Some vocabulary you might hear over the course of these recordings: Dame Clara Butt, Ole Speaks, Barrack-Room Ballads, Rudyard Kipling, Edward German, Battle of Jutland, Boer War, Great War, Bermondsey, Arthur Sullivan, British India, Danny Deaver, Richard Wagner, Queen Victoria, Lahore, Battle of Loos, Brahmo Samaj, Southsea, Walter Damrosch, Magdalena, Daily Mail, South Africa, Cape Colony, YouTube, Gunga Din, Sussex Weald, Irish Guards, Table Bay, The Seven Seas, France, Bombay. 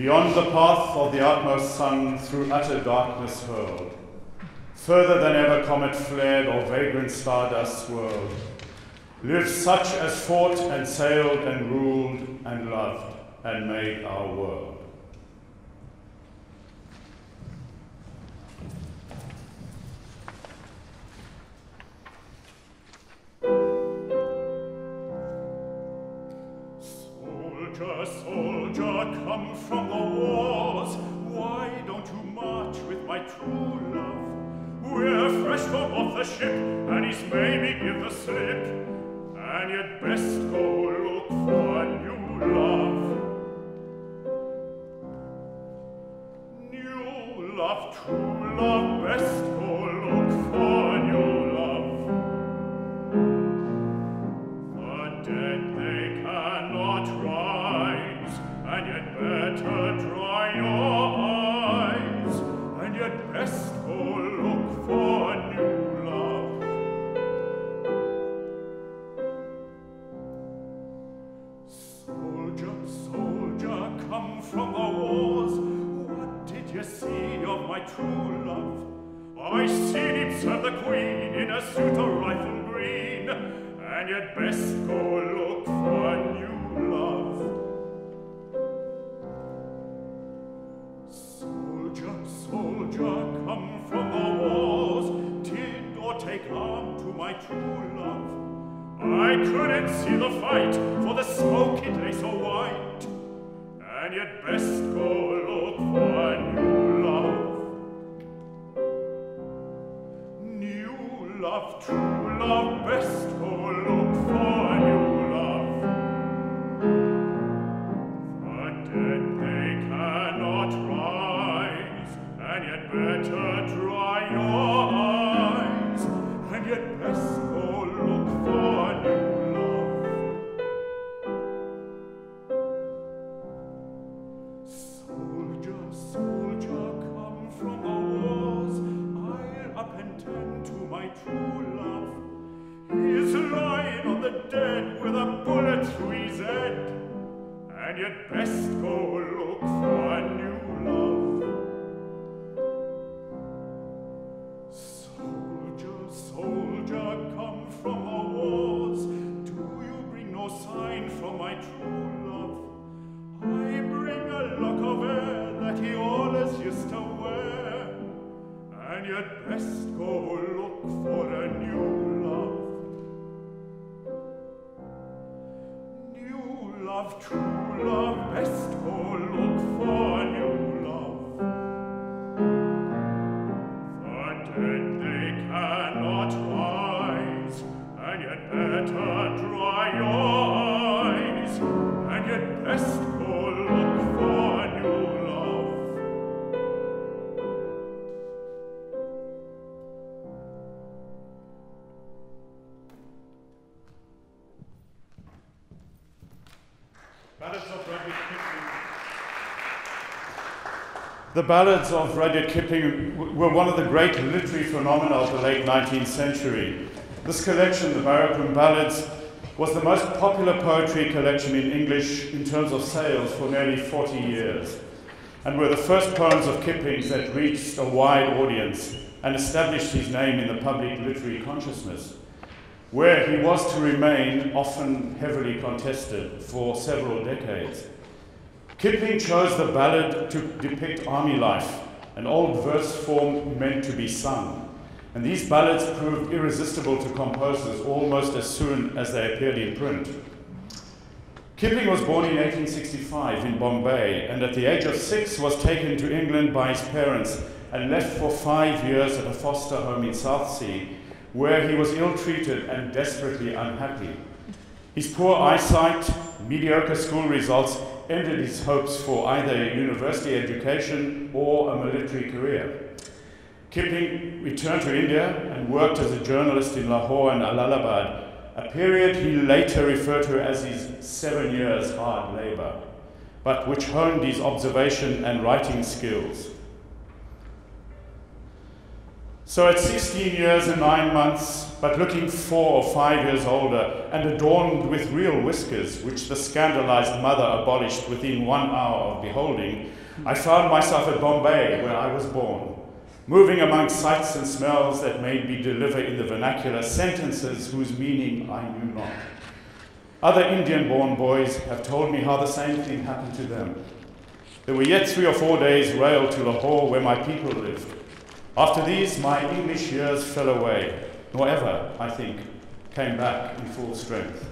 Beyond the path of the utmost sun, through utter darkness hurled, further than ever comet flared or vagrant stardust swirled, lived such as fought and sailed and ruled and loved and made our world. Soldier, soldier, come from the wars, why don't you march with my true love? We're fresh from off the ship, and he's maybe give the slip, and you'd best go look for a new love. New love, true love, best go look for a new love. The dead they cannot rise, and you'd better dry your eyes, and you'd best go look for a new love. From the wars, what did you see of my true love? I seen him serve the queen in a suit of rifle green, and you'd best go look for a new love. Soldier, soldier, come from the wars, did or take harm to my true love. I couldn't see the fight, for the smoke it lay so white, and you'd best go look for a new love. New love, true love, best go look for a new love. The dead they cannot rise, and you'd better dry your eyes, and you'd best go look for a new love. True love, he's lying on the dead with a bullet through his head, and you'd best go look for a new love. Soldier, soldier, come from the wars, do you bring no sign from my true love? I bring a lock of hair that he always used to wear, and you'd best go look for a new love. New love, true love, best go look for a new love. The dead they cannot rise, and you'd better dry your eyes, and you'd best go look for a new love. The ballads of Rudyard Kipling were one of the great literary phenomena of the late 19th century. This collection, the Barrack-Room Ballads, was the most popular poetry collection in English in terms of sales for nearly 40 years, and were the first poems of Kipling's that reached a wide audience and established his name in the public literary consciousness, where he was to remain often heavily contested for several decades. Kipling chose the ballad to depict army life, an old verse form meant to be sung, and these ballads proved irresistible to composers almost as soon as they appeared in print. Kipling was born in 1865 in Bombay, and at the age of 6 was taken to England by his parents and left for 5 years at a foster home in Southsea, where he was ill-treated and desperately unhappy. His poor eyesight, mediocre school results, ended his hopes for either a university education or a military career. Kipling returned to India and worked as a journalist in Lahore and Allahabad, a period he later referred to as his 7 years' hard labor, but which honed his observation and writing skills. So at 16 years and 9 months, but looking 4 or 5 years older, and adorned with real whiskers, which the scandalized mother abolished within 1 hour of beholding, I found myself at Bombay, where I was born, moving among sights and smells that made me deliver in the vernacular sentences whose meaning I knew not. Other Indian-born boys have told me how the same thing happened to them. There were yet 3 or 4 days rail to Lahore, where my people lived. After these, my English years fell away, nor ever, I think, came back in full strength.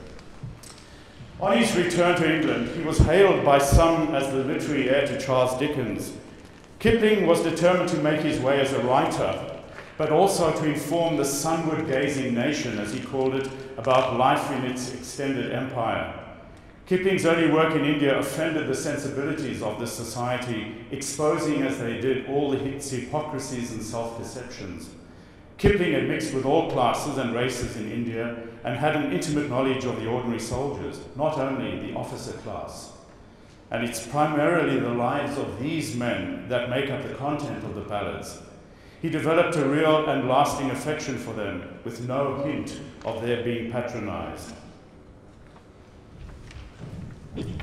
On his return to England, he was hailed by some as the literary heir to Charles Dickens. Kipling was determined to make his way as a writer, but also to inform the sunward-gazing nation, as he called it, about life in its extended empire. Kipling's early work in India offended the sensibilities of this society, exposing, as they did, all its hypocrisies and self-deceptions. Kipling had mixed with all classes and races in India and had an intimate knowledge of the ordinary soldiers, not only the officer class. And it's primarily the lives of these men that make up the content of the ballads. He developed a real and lasting affection for them, with no hint of their being patronized. When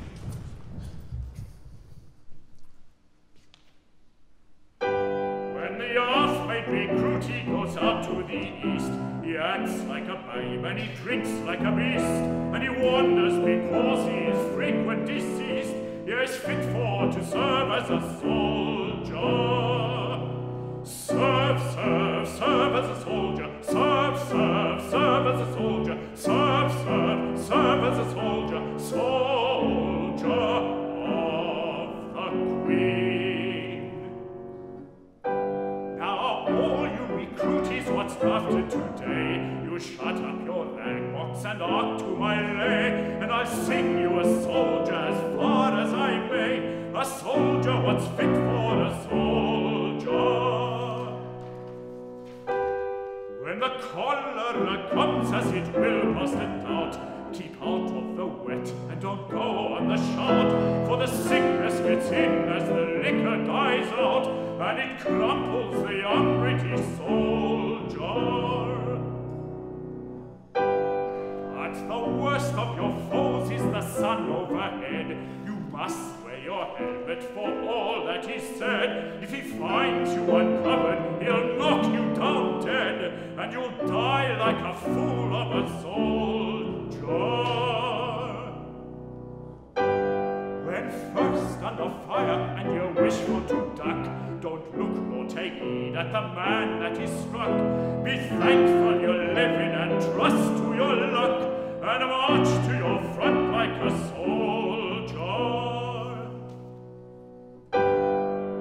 the off-made recruit he goes out to the east, he acts like a babe and he drinks like a beast, and he wanders because he is frequent deceased. He is fit for to serve as a soldier. Serve, serve, serve as a soldier. Serve, serve, serve as a soldier. Serve, serve, serve as a soldier. Soldier of the Queen. Now all you recruities, what's after today? You shut up your langbox and arc to my lay, and I'll sing you a soldier as far as I may. A soldier, what's fit for a soldier? When the cholera comes, as it will burst and out, keep out of the wet and don't go on the shout, for the sickness gets in as the liquor dies out, and it crumples the young British soldier. The worst of your foes is the sun overhead. You must wear your helmet for all that is said. If he finds you uncovered, he'll knock you down dead, and you'll die like a fool of a soldier. When first under fire and you wish for to duck, don't look nor take heed at the man that is struck. Be thankful you're living and trust to your luck, and march to your front like a soldier.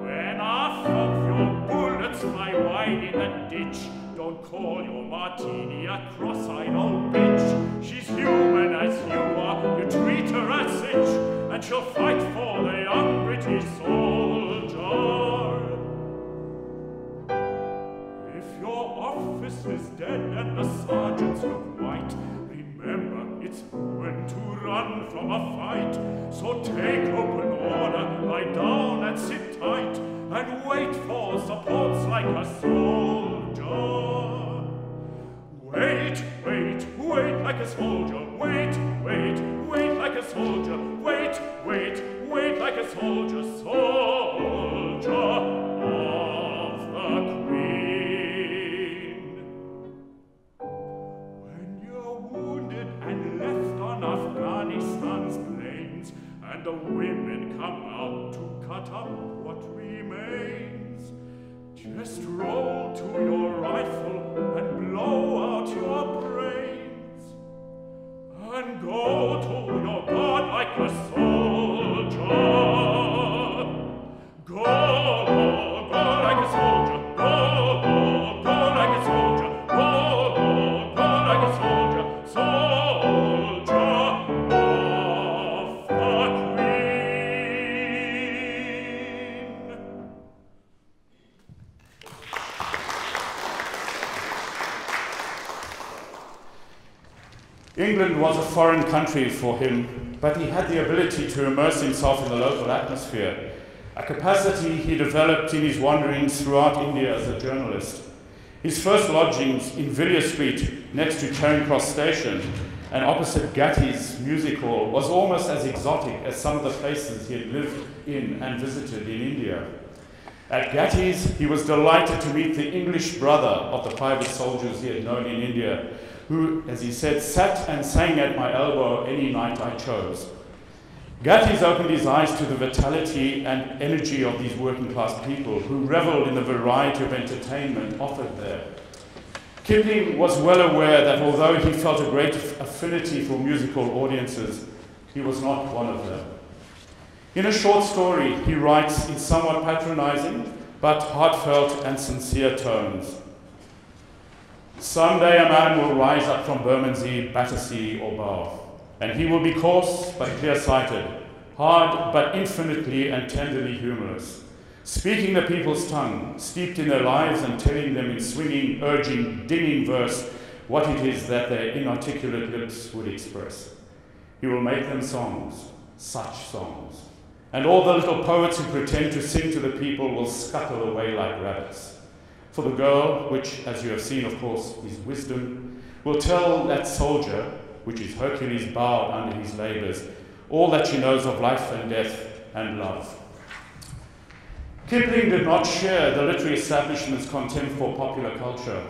When half of your bullets fly wide in the ditch, don't call your martini a cross-eyed old bitch. She's human as you are, you treat her as such, and she'll fight for the young British soldier. If your officer's dead and the sergeants look white, remember, it's when to run from a fight. So take open order, lie down and sit tight, and wait for supports like a soldier. Wait, wait, wait like a soldier. Wait, wait, wait like a soldier. Wait, wait, wait like a soldier. Soldier of the Queen. The women come out to cut up what remains. Just roll to your rifle and blow out your brains, and go to your God like a soldier. Go like a soldier. Go like a soldier. Go like a soldier. England was a foreign country for him, but he had the ability to immerse himself in the local atmosphere, a capacity he developed in his wanderings throughout India as a journalist. His first lodgings in Villiers Street, next to Charing Cross Station, and opposite Gatti's Music Hall, was almost as exotic as some of the places he had lived in and visited in India. At Gatti's, he was delighted to meet the English brother of the private soldiers he had known in India, who, as he said, sat and sang at my elbow any night I chose. Gatti's opened his eyes to the vitality and energy of these working-class people who reveled in the variety of entertainment offered there. Kipling was well aware that although he felt a great affinity for musical audiences, he was not one of them. In a short story, he writes in somewhat patronizing, but heartfelt and sincere tones. Someday a man will rise up from Bermondsey, Battersea, or Bath, and he will be coarse but clear-sighted, hard but infinitely and tenderly humorous, speaking the people's tongue, steeped in their lives and telling them in swinging, urging, dinging verse what it is that their inarticulate lips would express. He will make them songs, such songs, and all the little poets who pretend to sing to the people will scuttle away like rabbits. For the girl, which, as you have seen, of course, is wisdom, will tell that soldier, which is Hercules bowed under his labours, all that she knows of life and death and love. Kipling did not share the literary establishment's contempt for popular culture,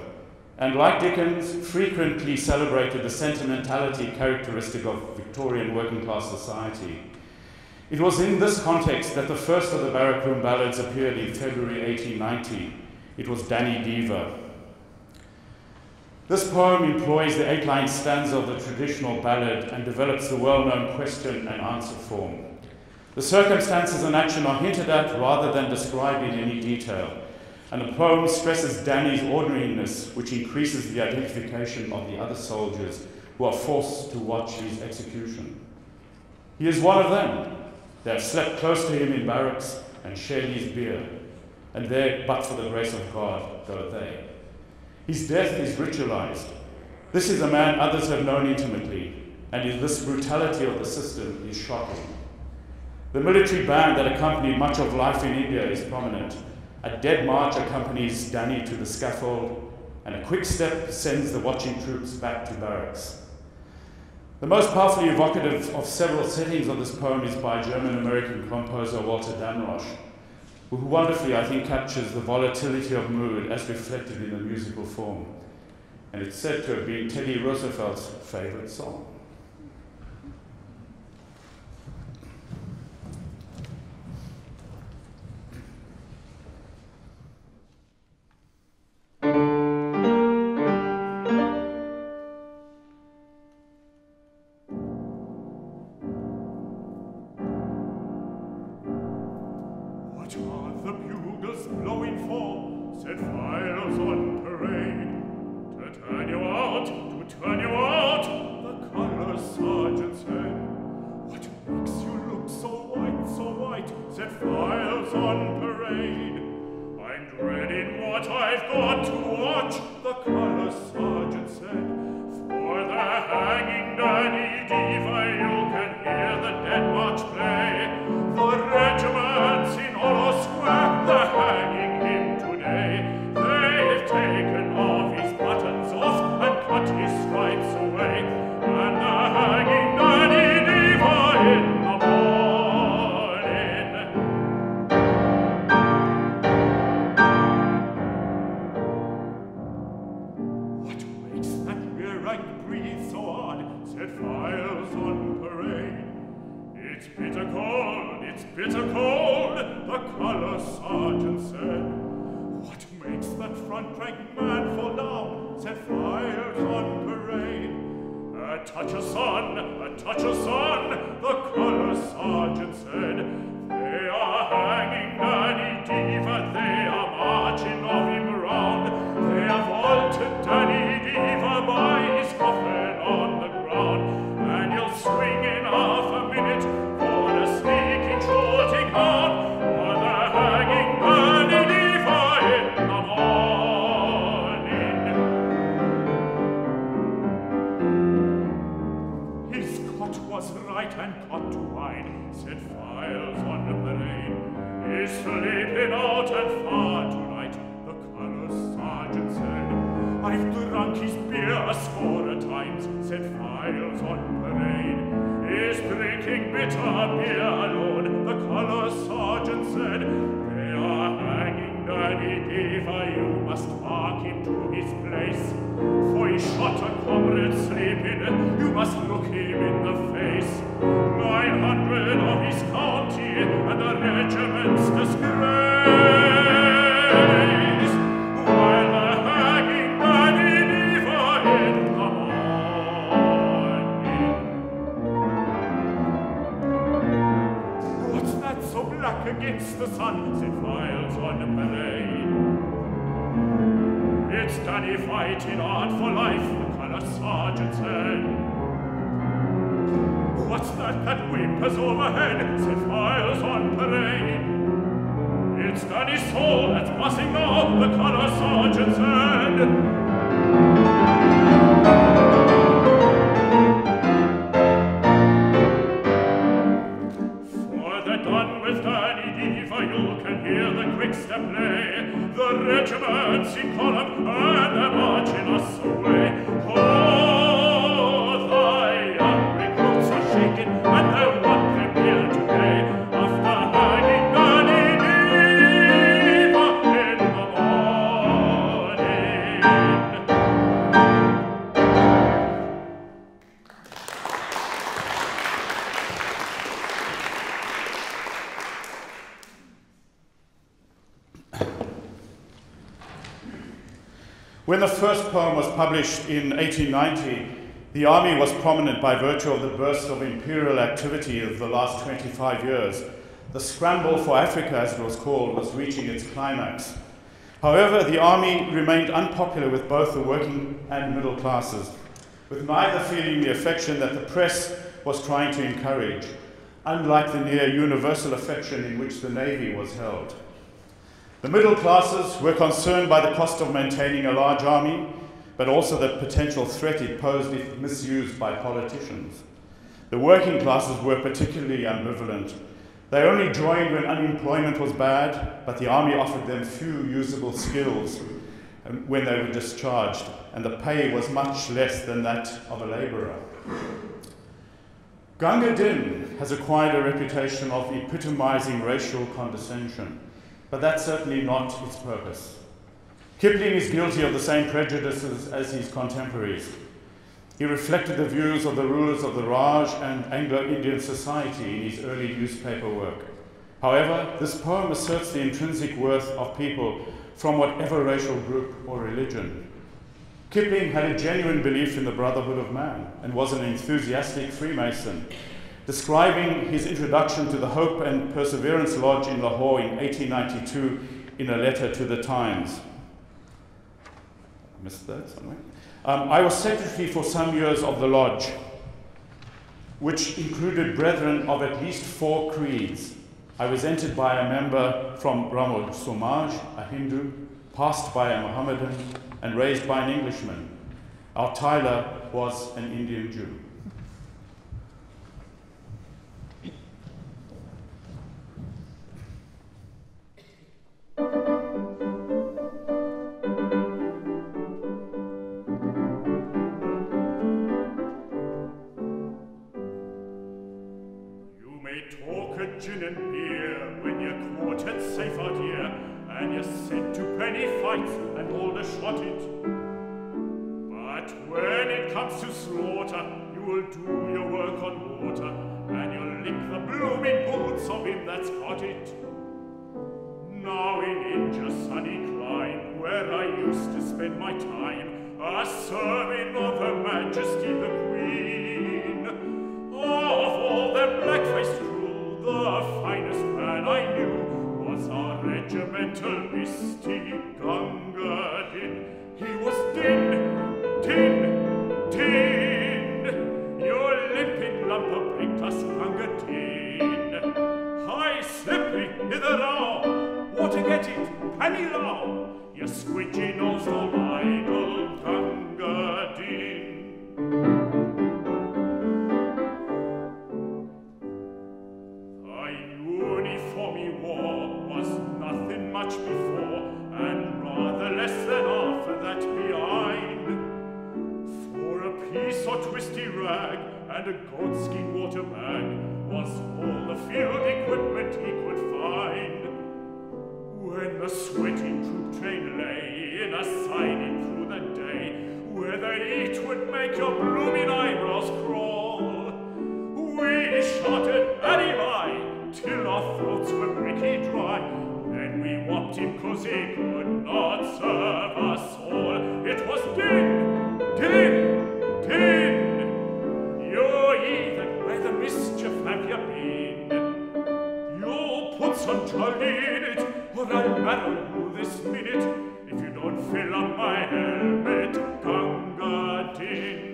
and like Dickens, frequently celebrated the sentimentality characteristic of Victorian working-class society. It was in this context that the first of the Barrack-Room Ballads appeared in February 1890. It was Danny Deaver. This poem employs the eight-line stanza of the traditional ballad and develops the well-known question and answer form. The circumstances and action are hinted at rather than described in any detail, and the poem stresses Danny's ordinariness, which increases the identification of the other soldiers who are forced to watch his execution. He is one of them. They have slept close to him in barracks and shared his beer, and there, but for the grace of God, go they. His death is ritualized. This is a man others have known intimately, and this brutality of the system is shocking. The military band that accompanied much of life in India is prominent. A dead march accompanies Danny to the scaffold, and a quick step sends the watching troops back to barracks. The most powerfully evocative of several settings of this poem is by German-American composer Walter Damrosch, who wonderfully, I think, captures the volatility of mood as reflected in the musical form. And it's said to have been Teddy Roosevelt's favorite song. appear alone, the colour sergeant said. They are hanging Danny Deaver, you must mark him to his place. For he shot a comrade sleeping, you must look him in the face. 900 of his county, and the regiment's disgrace. Against the sun, set files on the parade. It's Danny fighting hard for life, the colour sergeant said. What's that whimpers overhead? Set files on parade. It's Danny's soul that's passing now, the colour sergeant said. Play. The regiments in column and they're marching us away. Oh, thy young recruits are shaken and they'll want them here today. After hanging Danny Deaver in the morning. When the first poem was published in 1890, the army was prominent by virtue of the burst of imperial activity of the last 25 years. The scramble for Africa, as it was called, was reaching its climax. However, the army remained unpopular with both the working and middle classes, with neither feeling the affection that the press was trying to encourage, unlike the near universal affection in which the navy was held. The middle classes were concerned by the cost of maintaining a large army, but also the potential threat it posed if misused by politicians. The working classes were particularly ambivalent. They only joined when unemployment was bad, but the army offered them few usable skills when they were discharged, and the pay was much less than that of a labourer. Gunga Din has acquired a reputation of epitomising racial condescension. But that's certainly not its purpose. Kipling is guilty of the same prejudices as his contemporaries. He reflected the views of the rulers of the Raj and Anglo-Indian society in his early newspaper work. However, this poem asserts the intrinsic worth of people from whatever racial group or religion. Kipling had a genuine belief in the brotherhood of man and was an enthusiastic Freemason. Describing his introduction to the Hope and Perseverance Lodge in Lahore in 1892 in a letter to the Times. I missed that somewhere. I was secretary for some years of the lodge, which included brethren of at least 4 creeds. I was entered by a member from Brahmo Samaj, a Hindu, passed by a Mohammedan, and raised by an Englishman. Our Tyler was an Indian Jew. Gin and beer when you're quartered safe out here, and you're sent to penny fights and all the shot it. But when it comes to slaughter, you will do your work on water, and you'll lick the blooming boots of him that's got it. Now in India's sunny clime, where I used to spend my time, a serving of Her Majesty the Queen, of all the black-faced. The finest man I knew was our regimental misty Gunga Din. He was din, tin, tin. Your limpid lump of brick-dust Gunga Din. High slippery, hither now. Water get it, penny now. Your squidgy-nosed old idol Gunga Din. Before and rather less than after that behind. For a piece or twisty rag and a goatskin water bag was all the field equipment he could find. When the sweating troop train lay in a siding through the day, where they each would make your blooming eyebrows crawl, we shouted anyway till our throats were bricky dry. Then we whopped him cause he could not serve us all. It was din, din, din. You're heathen, where the mischief have you been? You'll put some trolley in it, or I'll marrow you this minute if you don't fill up my helmet. Gunga Din.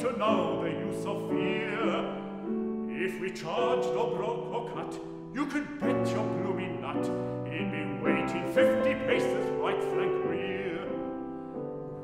To know the use of fear. If we charged or broke or cut, you could bet your blooming nut he'd be waiting 50 paces right flank rear.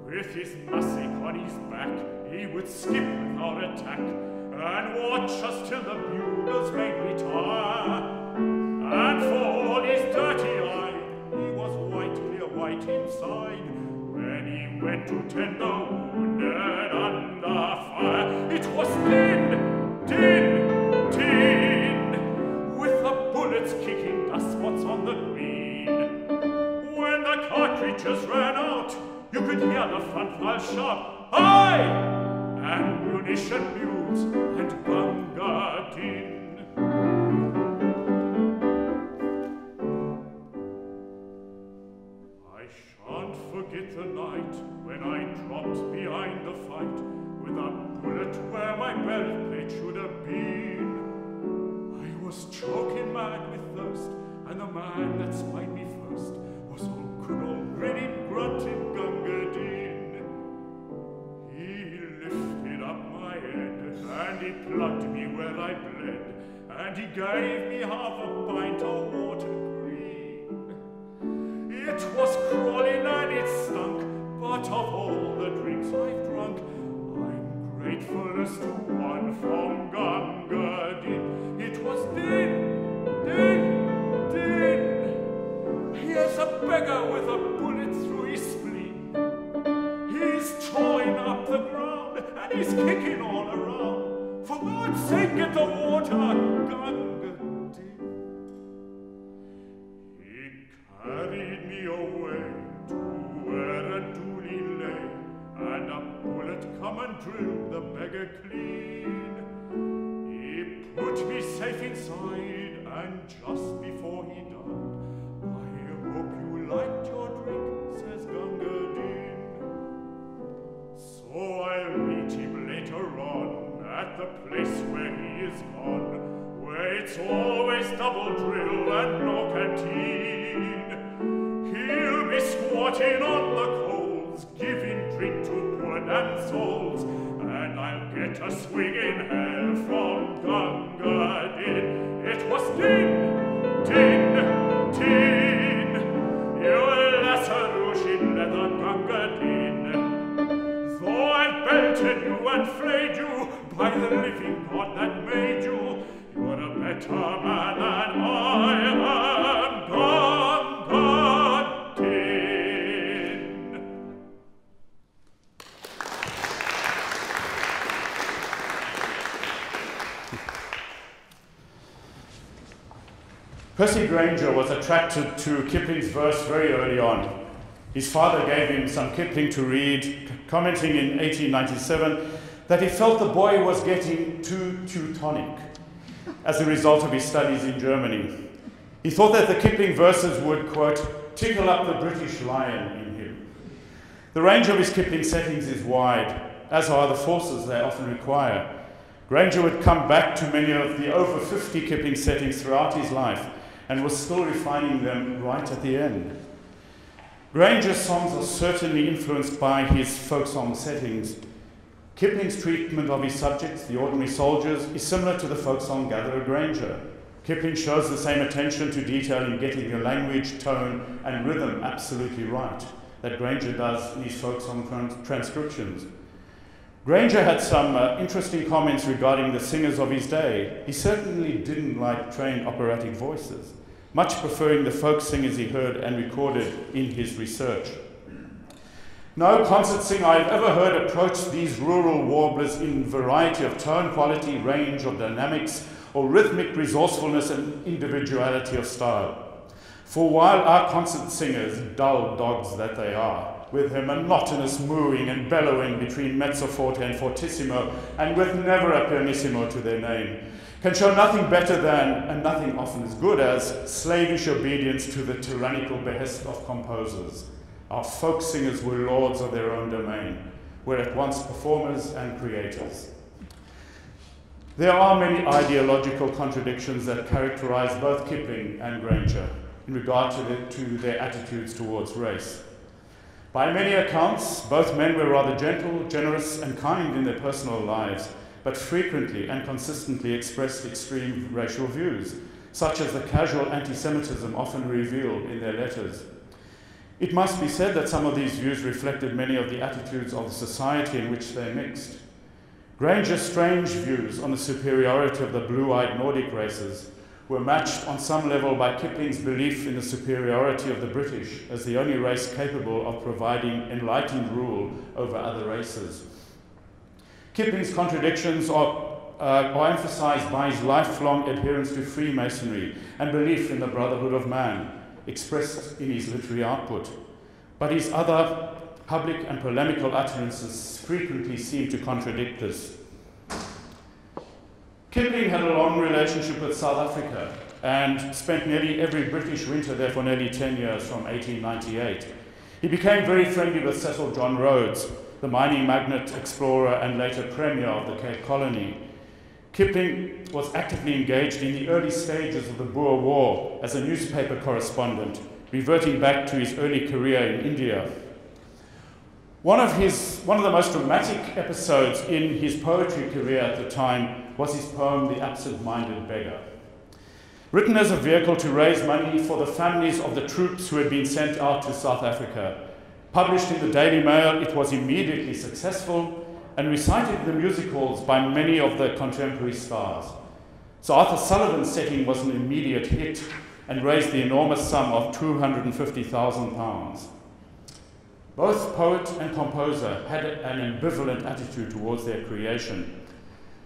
With his mussick on his back, he would skip with our attack and watch us till the bugles made retire. And for all his dirty eye, he was white, clear white inside when he went to tend the wounded under fire. It was din, din, din, with the bullets kicking dust spots on the green. When the cartridges ran out, you could hear the front file shout, "Aye!" and munition mules and Gunga Din. Forget the night when I dropped behind the fight with a bullet where my belt plate should have been. I was choking mad with thirst, and the man that spied me first was all good already grunting Gunga Din. He lifted up my head and he plugged me where I bled, and he gave me half a pint of water. It was crawling and it stunk, but of all the drinks I've drunk, I'm grateful as to one from Gunga Din. It was din, din, din. Here's a beggar with a bullet through his spleen. He's chawing up the ground and he's kicking all around. For God's sake, get the water, Gunga. Carried me away to where a dooley lay, and a bullet come and drilled the beggar clean. He put me safe inside, and just before he died, "I hope you liked your drink," says Gunga Din. So I'll meet him later on at the place where he is gone, where it's always double drill and no canteen. He'll be squatting on the coals, giving drink to poor damned souls, and I'll get a swig in hell from Gunga Din. It was din, din, din, you lassarushin leather Gunga Din. Though I've belted you and flayed you, by the living God that made you, you're a better man than I am, Gunga. Percy Grainger was attracted to Kipling's verse very early on. His father gave him some Kipling to read, commenting in 1897 that he felt the boy was getting too Teutonic as a result of his studies in Germany. He thought that the Kipling verses would, quote, tickle up the British lion in him. The range of his Kipling settings is wide, as are the forces they often require. Grainger would come back to many of the over 50 Kipling settings throughout his life, and was still refining them right at the end. Grainger's songs are certainly influenced by his folk song settings. Kipling's treatment of his subjects, the ordinary soldiers, is similar to the folk song gatherer Grainger. Kipling shows the same attention to detail in getting the language, tone, and rhythm absolutely right that Grainger does in his folk song transcriptions. Grainger had some interesting comments regarding the singers of his day. He certainly didn't like trained operatic voices. much preferring the folk singers he heard and recorded in his research. No concert singer I've ever heard approach these rural warblers in variety of tone quality, range of dynamics, or rhythmic resourcefulness and individuality of style. For while our concert singers, dull dogs that they are, with their monotonous mooing and bellowing between mezzo forte and fortissimo, and with never a pianissimo to their name, can show nothing better than, and nothing often as good as, slavish obedience to the tyrannical behest of composers. Our folk singers were lords of their own domain, were at once performers and creators. There are many ideological contradictions that characterize both Kipling and Grainger in regard to their attitudes towards race. By many accounts, both men were rather gentle, generous, and kind in their personal lives, but frequently and consistently expressed extreme racial views, such as the casual anti-Semitism often revealed in their letters. It must be said that some of these views reflected many of the attitudes of the society in which they mixed. Grainger's strange views on the superiority of the blue-eyed Nordic races were matched on some level by Kipling's belief in the superiority of the British as the only race capable of providing enlightened rule over other races. Kipling's contradictions are emphasized by his lifelong adherence to Freemasonry and belief in the brotherhood of man, expressed in his literary output. But his other public and polemical utterances frequently seem to contradict this. Kipling had a long relationship with South Africa and spent nearly every British winter there for nearly 10 years from 1898. He became very friendly with Cecil John Rhodes, the mining magnate, explorer, and later premier of the Cape Colony. Kipling was actively engaged in the early stages of the Boer War as a newspaper correspondent, reverting back to his early career in India. One of the most dramatic episodes in his poetry career at the time was his poem, The Absent-Minded Beggar. Written as a vehicle to raise money for the families of the troops who had been sent out to South Africa. Published in the Daily Mail, it was immediately successful, and recited in the music halls by many of the contemporary stars. So Arthur Sullivan's setting was an immediate hit and raised the enormous sum of £250,000. Both poet and composer had an ambivalent attitude towards their creation.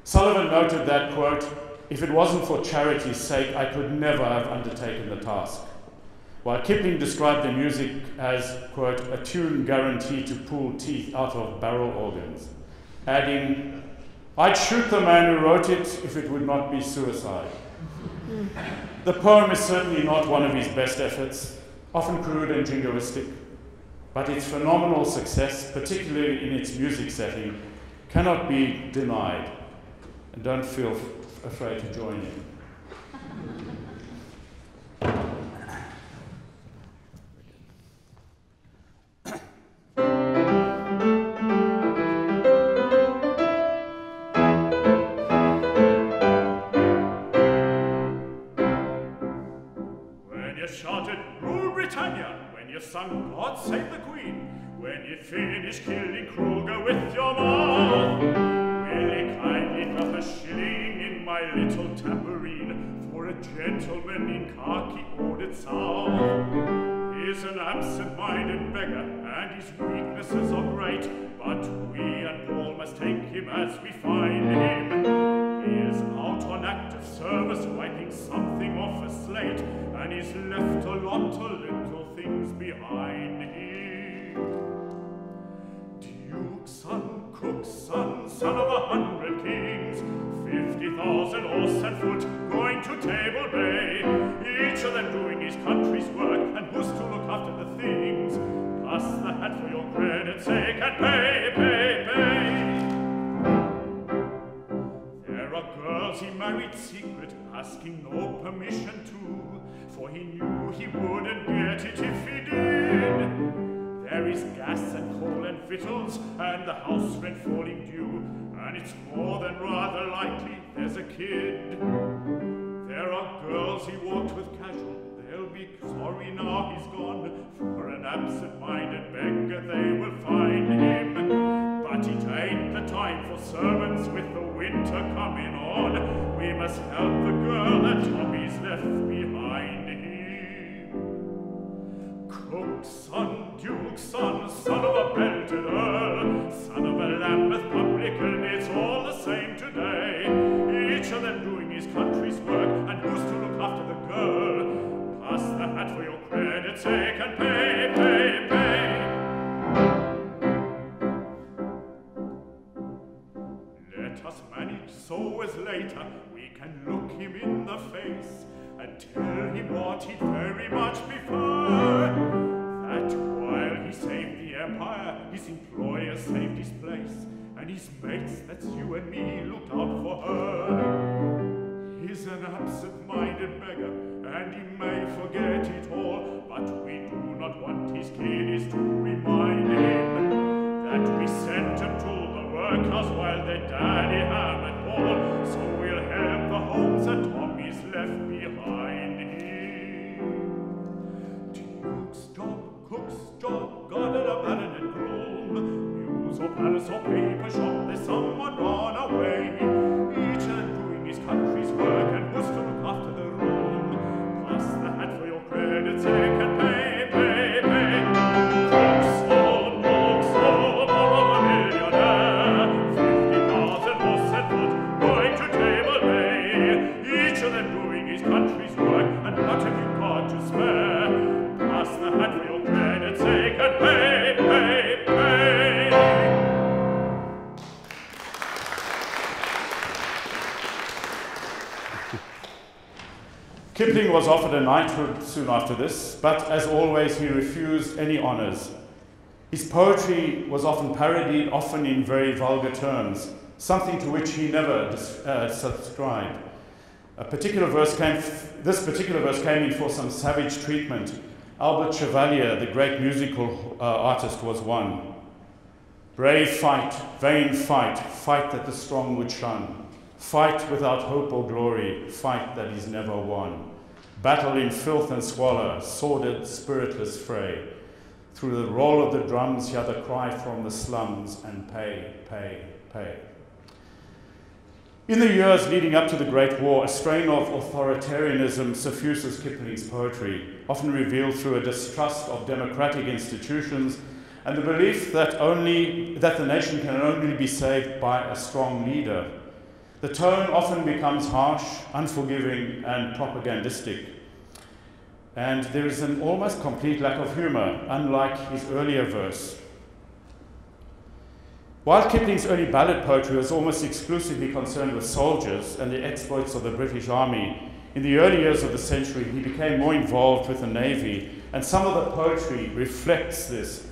Sullivan noted that, quote, "If it wasn't for charity's sake, I could never have undertaken the task," while Kipling described the music as, quote, "a tune guaranteed to pull teeth out of barrel organs," adding, "I'd shoot the man who wrote it if it would not be suicide." The poem is certainly not one of his best efforts, often crude and jingoistic, but its phenomenal success, particularly in its music setting, cannot be denied. And don't feel afraid to join in. Sung God Save the Queen, when you finish killing Kruger with your mouth, will you kindly drop a shilling in my little tambourine for a gentleman in khaki ordered south? He's an absent-minded beggar, and his weaknesses are great, but we and all must take him as we find him. He is out on active service, wiping something off a slate, and he's left a lot of little things behind him. Duke's son, cook's son of 100 kings, 50,000 horse and foot, going to Table Bay, each of them doing his country's work, and who's to look after the things? Pass the hat for your credit's sake, and pay, pay, pay. Girls he married secret, asking no permission to, for he knew he wouldn't get it if he did. There is gas and coal and victuals, and the house rent falling due, and it's more than rather likely there's a kid. There are girls he walked with casual, they'll be sorry now he's gone, for an absent-minded beggar they will find him. But it ain't the time for servants with the winter coming on. We must help the girl that Tommy's left behind him. Pope's son, Duke's son, son of a belted earl, son of a Lambeth publican, it's all the same today. Each of them doing his country's work, and who's to look after the girl? Pass the hat for your credit's sake, and pay, pay, pay. Let us manage so as later we can look him in the face and tell him what he'd very much prefer. That while he saved the empire, his employer saved his place, and his mates, that's you and me, looked out for her. He's an absent-minded beggar, and he may forget it all, but we do not want his kiddies to remind him that we sent him to the workhouse while their daddy ham and all, so we'll help the homes that Tommy's left behind him. Duke's job, cook's job, garden a baron and groom, news or palace or paper shop, there's someone gone away. Each and doing his country's work, and who's to look after the room? Pass the hat for your credit's sake, and pay, pay, pay. Cook's old, cook's old, all of a millionaire, 50,000 horse and foot, going to Table Bay. Each of them doing his country's work, and what have you got to spare? Pass the hat for your credit's sake, and pay, pay, pay. Kipling was offered a knighthood soon after this, but as always he refused any honours. His poetry was often parodied, often in very vulgar terms, something to which he never subscribed. This particular verse came in for some savage treatment. Albert Chevalier, the great musical artist, was one. Brave fight, vain fight, fight that the strong would shun. Fight without hope or glory, fight that is never won. Battle in filth and squalor, sordid, spiritless fray. Through the roll of the drums, hear the cry from the slums, and pay, pay, pay. In the years leading up to the Great War, a strain of authoritarianism suffuses Kipling's poetry, often revealed through a distrust of democratic institutions and the belief that the nation can only be saved by a strong leader. The tone often becomes harsh, unforgiving, and propagandistic. And there is an almost complete lack of humor, unlike his earlier verse. While Kipling's early ballad poetry was almost exclusively concerned with soldiers and the exploits of the British Army, in the early years of the century he became more involved with the Navy, and some of the poetry reflects this.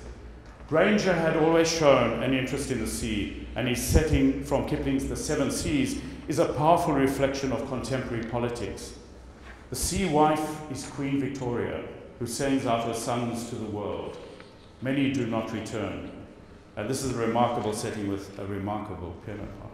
Grainger had always shown an interest in the sea, and his setting from Kipling's The Seven Seas is a powerful reflection of contemporary politics. The sea wife is Queen Victoria, who sends out her sons to the world. Many do not return. And this is a remarkable setting with a remarkable piano part.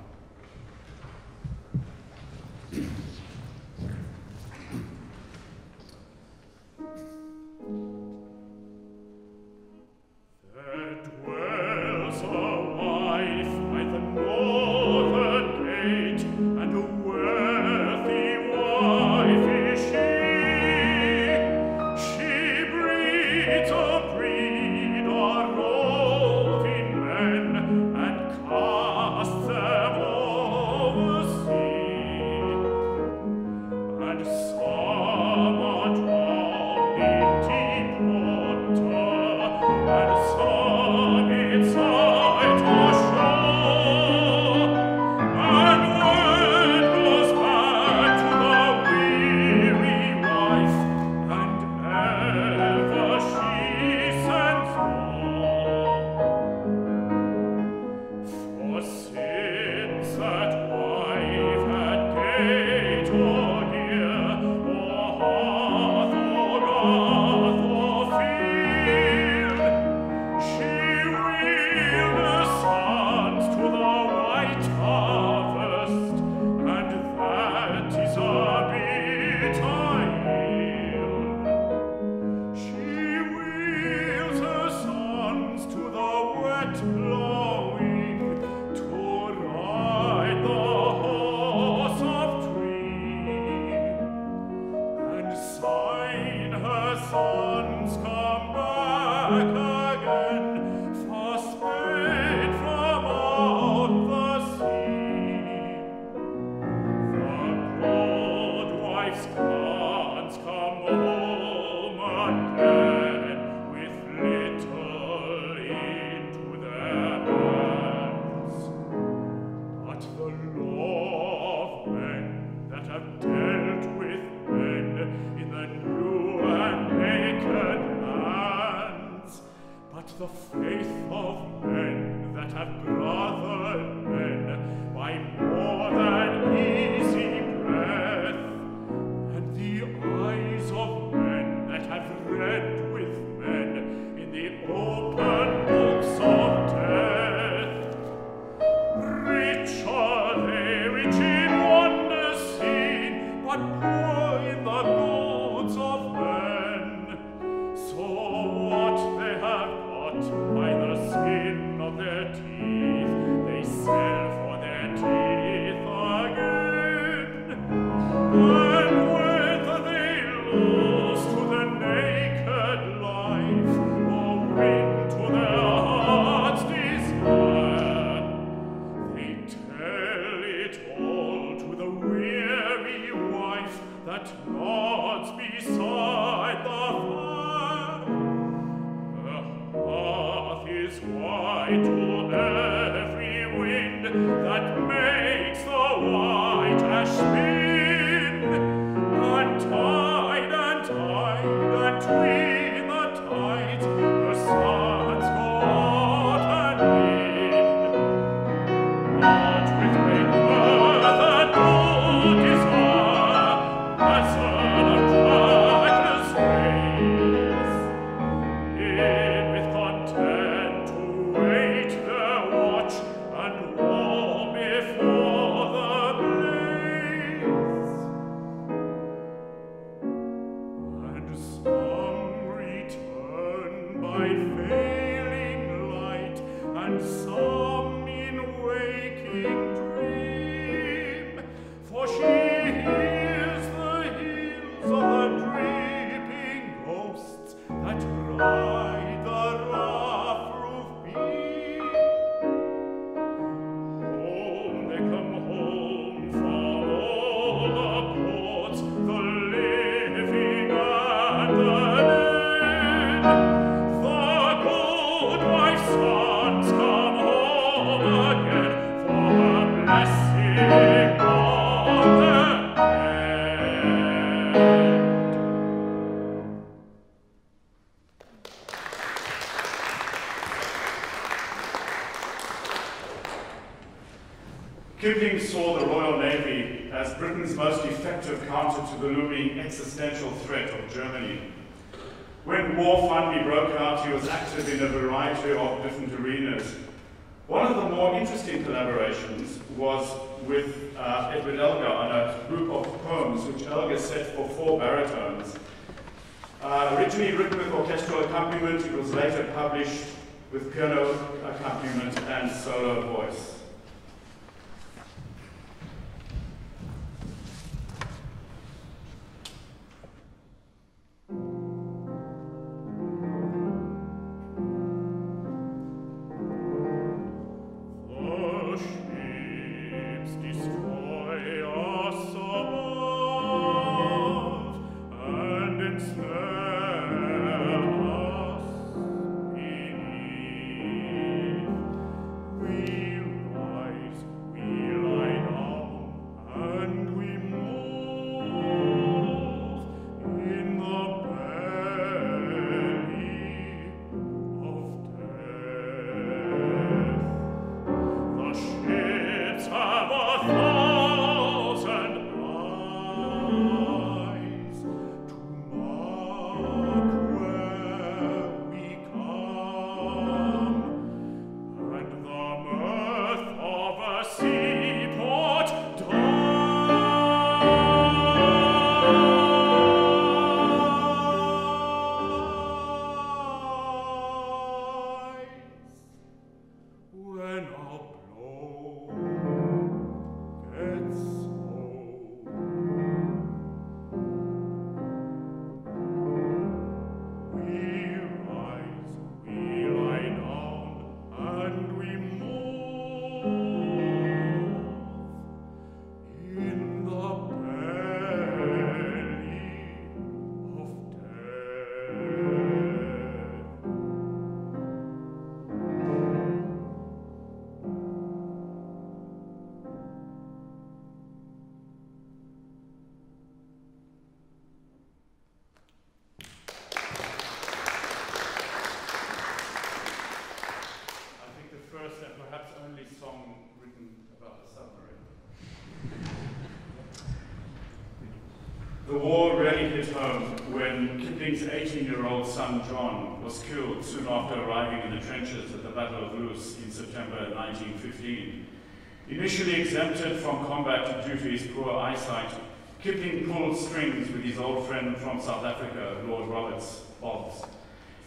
when Kipling's 18-year-old son John was killed soon after arriving in the trenches at the Battle of Loos in September 1915. Initially exempted from combat due to his poor eyesight, Kipling pulled strings with his old friend from South Africa, Lord Roberts, Bobs,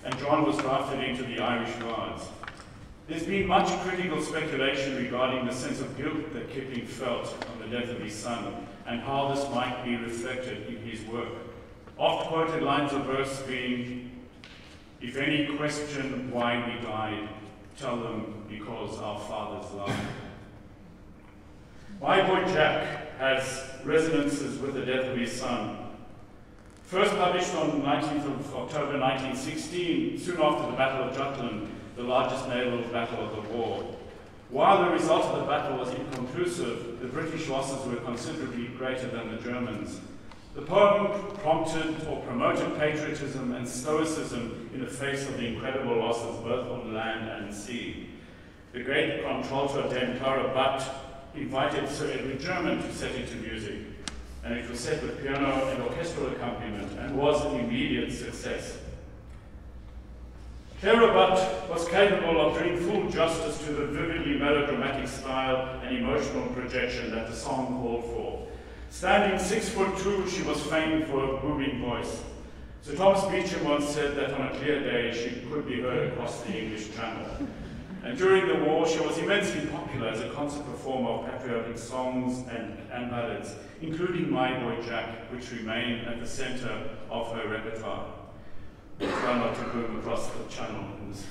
and John was drafted into the Irish Guards. There's been much critical speculation regarding the sense of guilt that Kipling felt on the death of his son and how this might be reflected in his work. Oft-quoted lines of verse being, "If any question why we died, tell them because our fathers lied." My Boy Jack has resonances with the death of his son. First published on 19th of October 1916, soon after the Battle of Jutland, the largest naval battle of the war. While the result of the battle was inconclusive, the British losses were considerably greater than the Germans. The poem prompted or promoted patriotism and stoicism in the face of the incredible losses both on land and sea. The great contralto Dame Clara Butt invited Sir Edward German to set it to music, and it was set with piano and orchestral accompaniment and was an immediate success. Clara Butt was capable of doing full justice to the vividly melodramatic style and emotional projection that the song called for. Standing 6'2", she was famed for her booming voice. Sir Thomas Beecham once said that on a clear day she could be heard across the English Channel. And during the war, she was immensely popular as a concert performer of patriotic songs and ballads, including My Boy Jack, which remained at the center of her repertoire. Try not to boom across the channel in this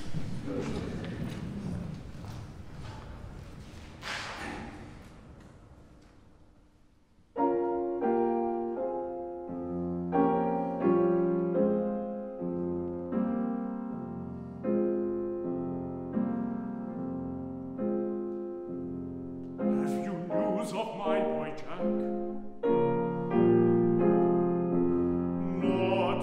version. What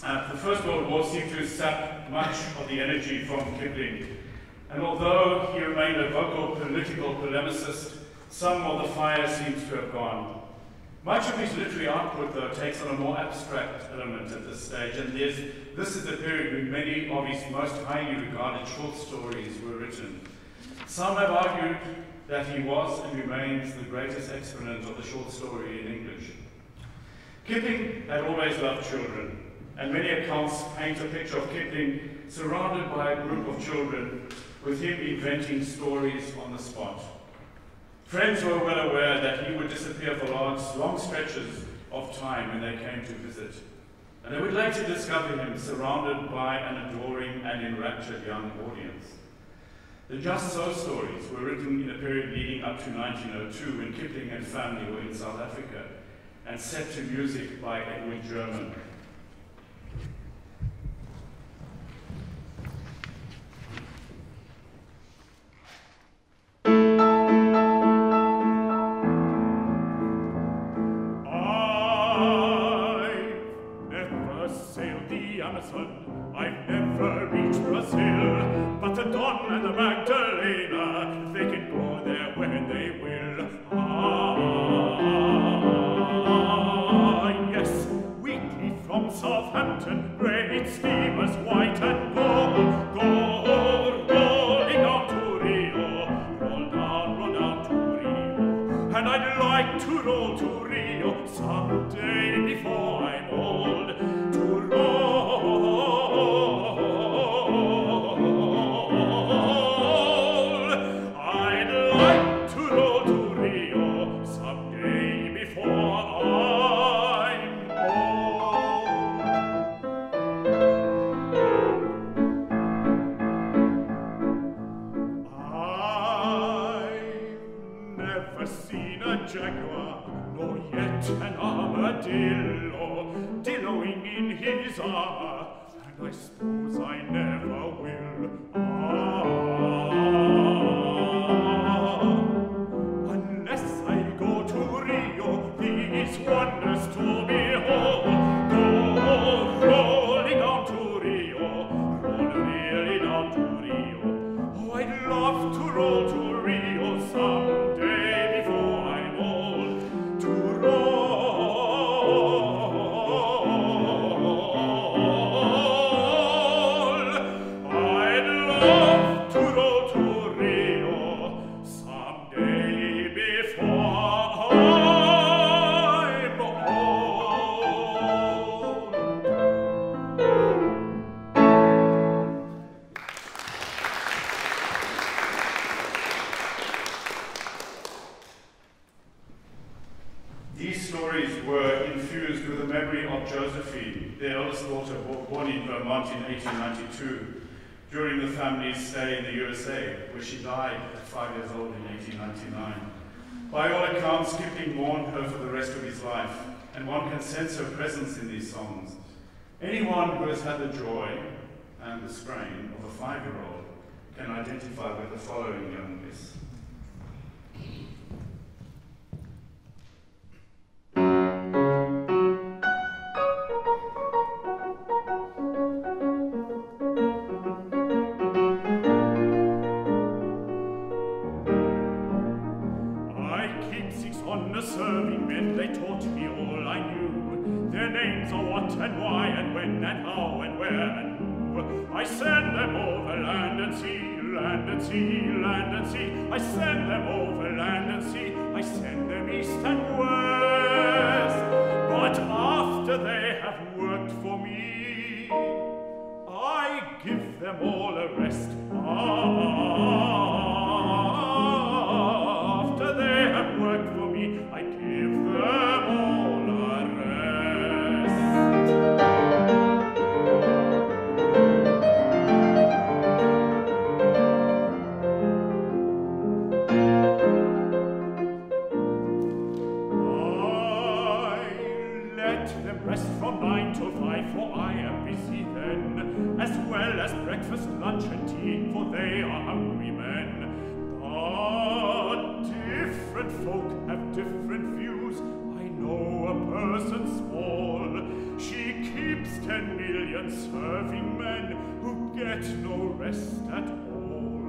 The First World War seemed to sap much of the energy from Kipling, and although he remained a vocal political polemicist, some of the fire seems to have gone. Much of his literary output, though, takes on a more abstract element at this stage, and this is the period when many of his most highly regarded short stories were written. Some have argued that he was and remains the greatest exponent of the short story in English. Kipling had always loved children, and many accounts paint a picture of Kipling surrounded by a group of children, with him inventing stories on the spot. Friends were well aware that he would disappear for long stretches of time when they came to visit, and they would later discover him surrounded by an adoring and enraptured young audience. The Just So stories were written in the period leading up to 1902, when Kipling and family were in South Africa, and set to music by Edward German. I've never reached Brazil, but the Don and the Magdalena, they can go there when they will. Ah, yes, weekly from Southampton, great steamers, white and gold, rolling down to Rio, roll down to Rio, and I'd like to roll to Rio someday before I'm old. Dilloing in his armour, and I suppose I never will. Ah, unless I go to Rio, these wonders to behold. Go rolling down to Rio, roll really down to Rio. Oh, I'd love to roll to Rio someday before I'm old. To roll. In 1892, during the family's stay in the USA, where she died at 5 years old in 1899. By all accounts, Kipling mourned her for the rest of his life, and one can sense her presence in these songs. Anyone who has had the joy and the strain of a 5-year-old can identify with the following young miss. And why, and when, and how, and where, and who. I send them over land and sea, land and sea, land and sea. I send them over land and sea. I send them east and west. But after they have worked for me, I give them all a rest. After they have worked for me, I give them breakfast, lunch, and tea, for they are hungry men. But different folk have different views. I know a person small, she keeps 10 million. and serving men who get no rest at all.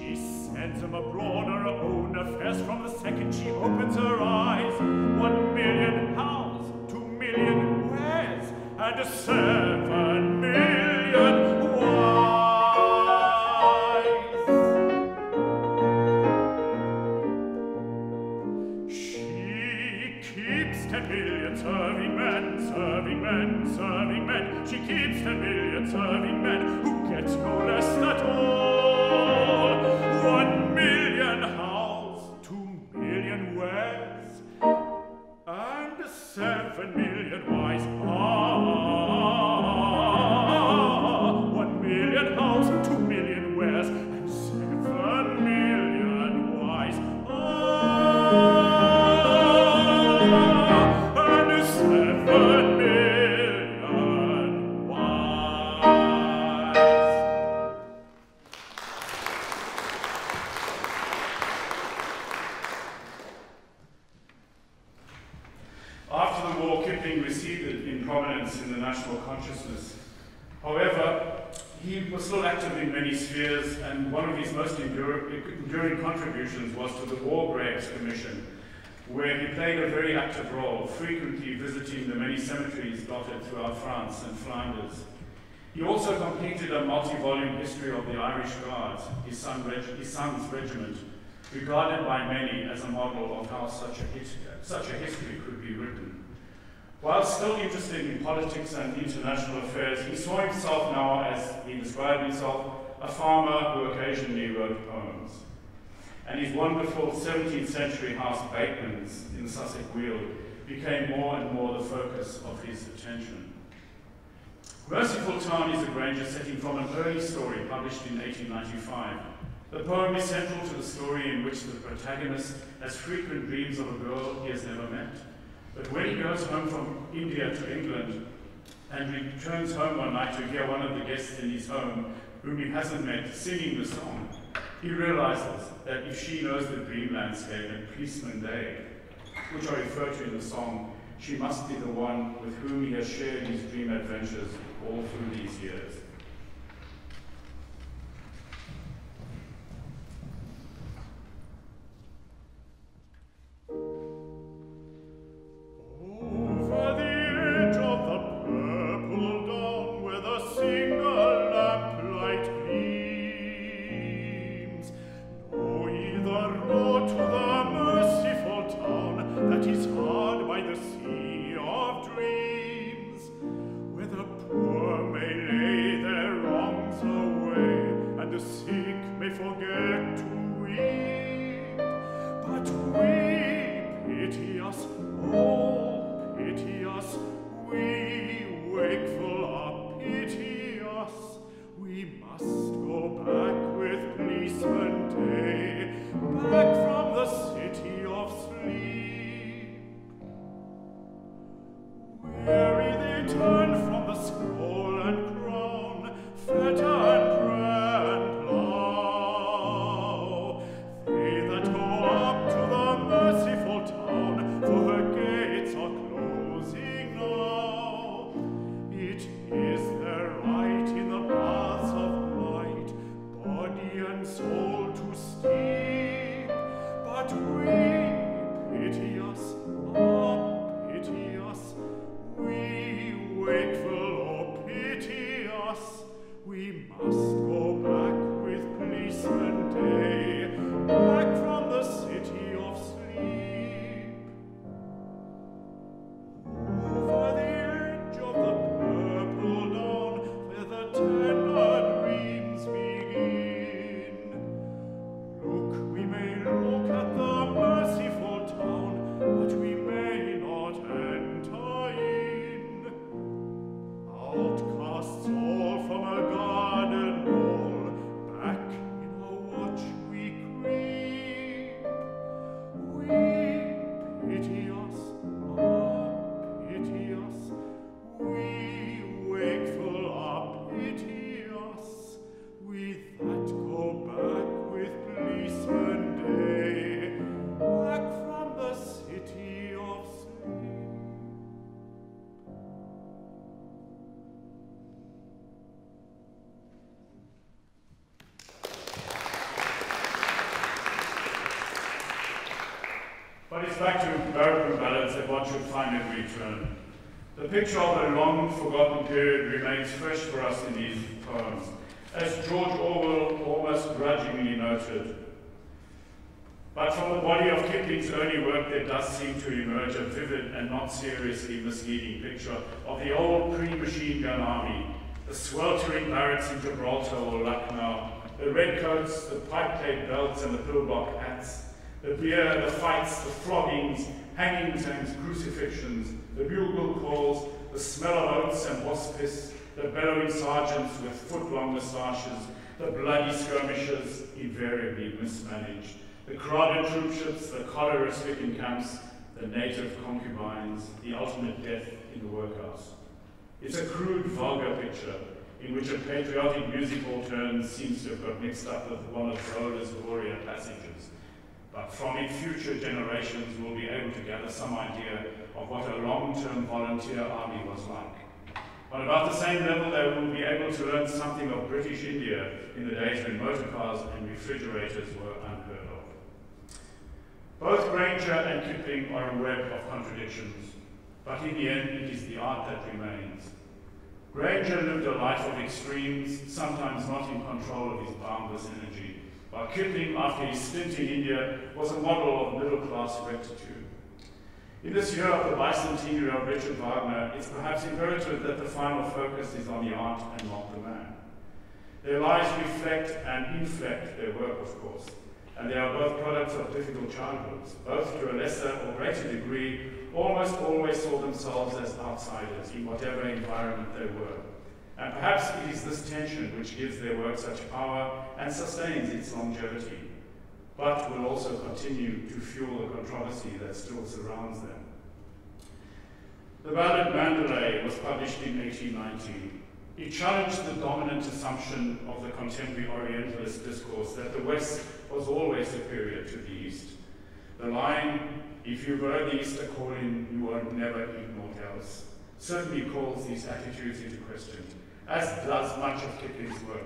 She sends them abroad her own affairs from the second she opens her eyes. 1 million hows, 2 million wheres, and 7 million whys. She keeps 10 million serving men, serving men, serving men. She keeps 10 million serving men who gets no rest at all. 1 million hows, 2 million wheres, and 7 million whys. Enduring contributions was to the War Graves Commission, where he played a very active role, frequently visiting the many cemeteries dotted throughout France and Flanders. He also completed a multi-volume history of the Irish Guards, his son's regiment, regarded by many as a model of how such a history could be written. While still interested in politics and international affairs, he saw himself now, as he described himself, a farmer who occasionally wrote poems. And his wonderful 17th century house, Bateman's in Sussex Weald, became more and more the focus of his attention. Merciful Town is a Grainger setting from an early story published in 1895. The poem is central to the story, in which the protagonist has frequent dreams of a girl he has never met. But when he goes home from India to England and returns home one night to hear one of the guests in his home, whom he hasn't met, singing the song, he realizes that if she knows the dream landscape and Policeman Day, which are referred to in the song, she must be the one with whom he has shared his dream adventures all through these years. relates back to Barrack-Room Ballads that one should find and return. The picture of a long-forgotten period remains fresh for us in these poems, as George Orwell almost grudgingly noted. But from the body of Kipling's early work, there does seem to emerge a vivid and not seriously misleading picture of the old pre-machine gun army, the sweltering barracks in Gibraltar or Lucknow, the red coats, the pipe-clad belts and the pillbox hats, the beer, the fights, the floggings, hangings and crucifixions, the bugle calls, the smell of oats and horse piss, the bellowing sergeants with foot-long moustaches, the bloody skirmishes, invariably mismanaged, the crowded troop ships, the cholera-stricken camps, the native concubines, the ultimate death in the workhouse. It's a crude, vulgar picture in which a patriotic musical turn seems to have got mixed up with one of Zola's Gloria passages. But from it, future generations will be able to gather some idea of what a long-term volunteer army was like. On about the same level, they will be able to learn something of British India in the days when motor cars and refrigerators were unheard of. Both Grainger and Kipling are a web of contradictions, but in the end, it is the art that remains. Grainger lived a life of extremes, sometimes not in control of his boundless energy, while Kipling, after his stint in India, was a model of middle-class rectitude. In this year of the bicentennial of Richard Wagner, it's perhaps imperative that the final focus is on the art and not the man. Their lives reflect and inflect their work, of course, and they are both products of difficult childhoods. Both, to a lesser or greater degree, almost always saw themselves as outsiders in whatever environment they were. And perhaps it is this tension which gives their work such power and sustains its longevity, but will also continue to fuel the controversy that still surrounds them. The ballad Mandalay was published in 1819. It challenged the dominant assumption of the contemporary Orientalist discourse that the West was always superior to the East. The line, "If you were the East a calling, you are never ignored else," certainly calls these attitudes into question, as does much of Kipling's work.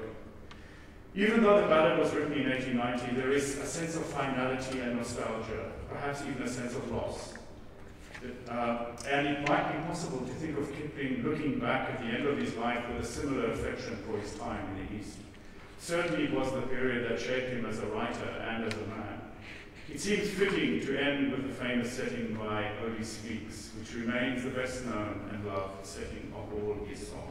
Even though the ballad was written in 1890, there is a sense of finality and nostalgia, perhaps even a sense of loss. And it might be possible to think of Kipling looking back at the end of his life with a similar affection for his time in the East. Certainly it was the period that shaped him as a writer and as a man. It seems fitting to end with the famous setting by Ole Speaks, which remains the best known and loved setting of all his songs.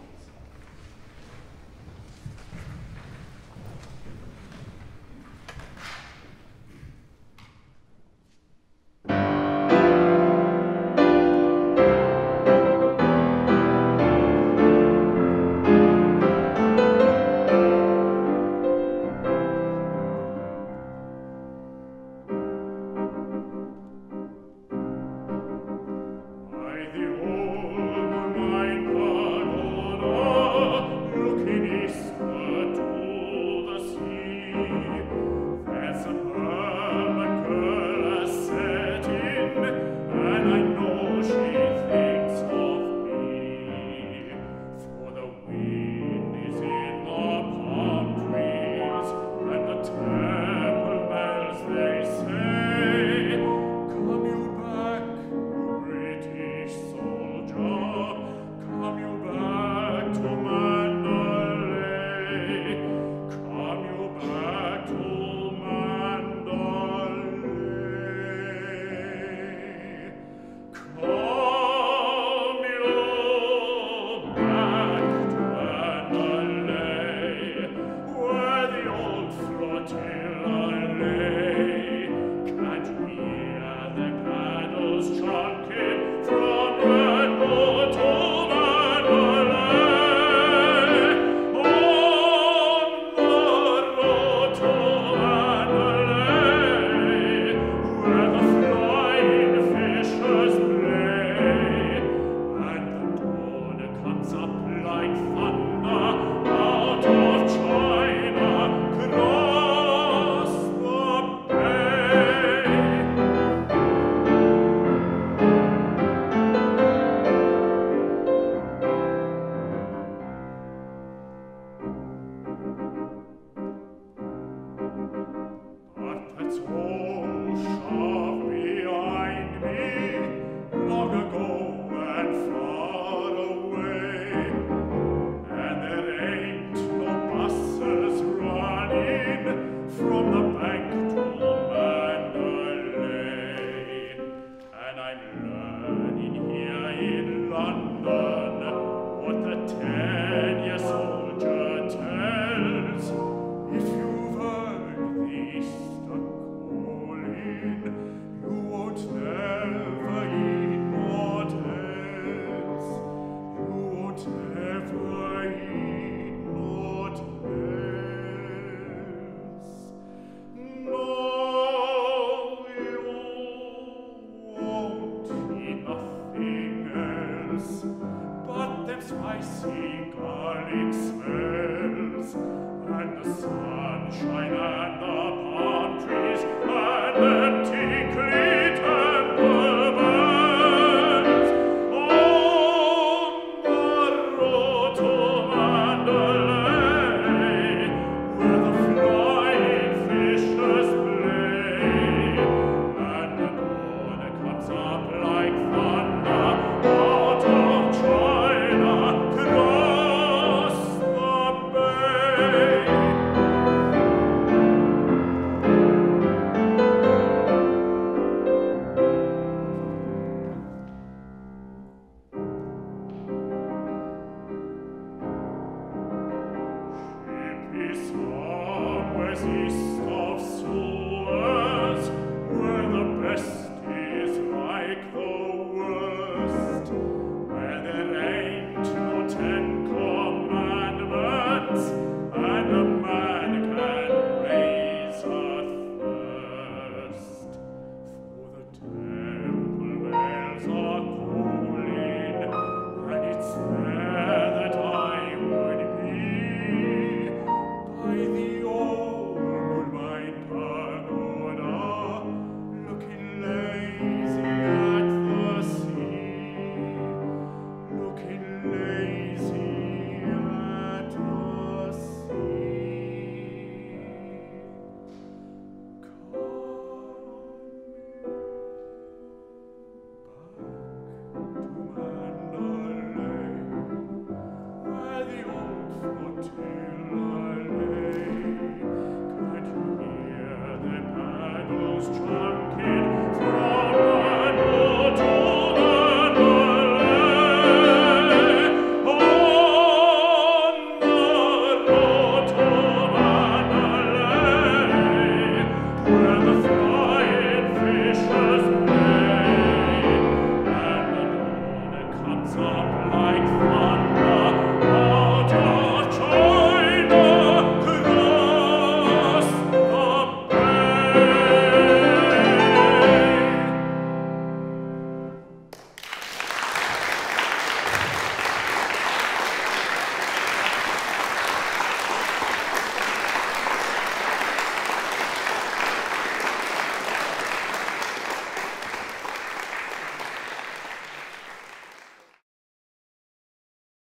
smells, but them spicy garlic smells, and the sunshine and the palm trees, and them tinkly temple bells. On the road to Mandalay, where the flying fishes play, and the dawn comes up like thunder. Up like fire.